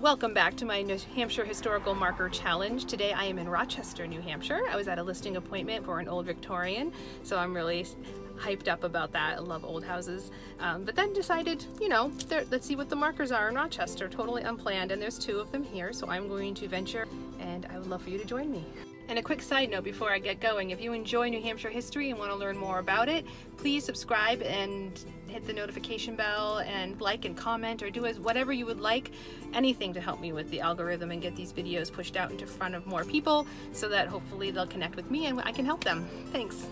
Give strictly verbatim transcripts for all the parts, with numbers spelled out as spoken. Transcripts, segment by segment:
Welcome back to my New Hampshire Historical Marker Challenge. Today I am in Rochester, New Hampshire. I was at a listing appointment for an old Victorian, so I'm really hyped up about that. I love old houses. Um, but then decided, you know, let's see what the markers are in Rochester, totally unplanned, and there's two of them here, so I'm going to venture, and I would love for you to join me. And a quick side note before I get going, if you enjoy New Hampshire history and want to learn more about it, please subscribe and hit the notification bell and like and comment or do as whatever you would like, anything to help me with the algorithm and get these videos pushed out into front of more people so that hopefully they'll connect with me and I can help them. Thanks.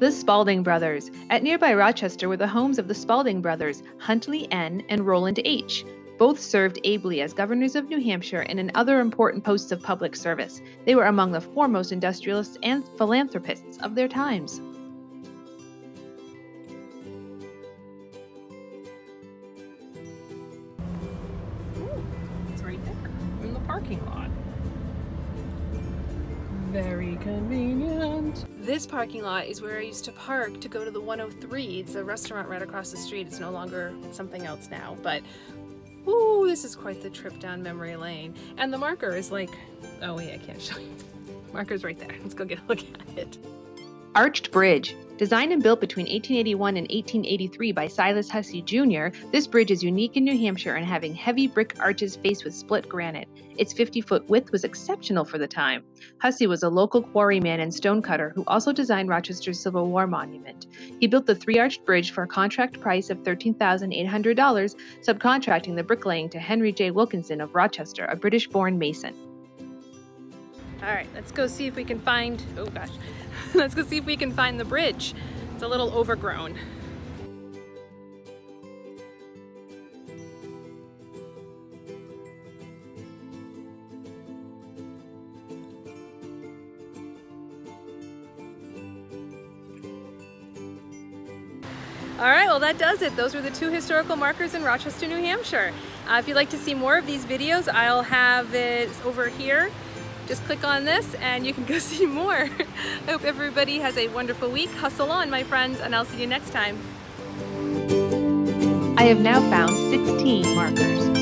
The Spaulding Brothers. At nearby Rochester were the homes of the Spaulding Brothers, Huntley N. and Roland H. Both served ably as governors of New Hampshire and in other important posts of public service. They were among the foremost industrialists and philanthropists of their times. Ooh, it's right there in the parking lot. Very convenient. This parking lot is where I used to park to go to the one oh three. It's a restaurant right across the street. It's no longer something else now, but ooh, this is quite the trip down memory lane. And the marker is like, oh wait, I can't show you. The marker's right there. Let's go get a look at it. Arched Bridge. Designed and built between eighteen eighty-one and eighteen eighty-three by Silas Hussey, Junior, this bridge is unique in New Hampshire in having heavy brick arches faced with split granite. Its fifty-foot width was exceptional for the time. Hussey was a local quarryman and stonecutter who also designed Rochester's Civil War Monument. He built the three-arched bridge for a contract price of thirteen thousand eight hundred dollars, subcontracting the bricklaying to Henry J. Wilkinson of Rochester, a British-born mason. All right, let's go see if we can find, oh gosh, let's go see if we can find the bridge. It's a little overgrown. All right, well that does it. Those were the two historical markers in Rochester, New Hampshire. Uh, if you'd like to see more of these videos, I'll have it over here. Just click on this and you can go see more. I hope everybody has a wonderful week. Hustle on, my friends, and I'll see you next time. I have now found sixteen markers.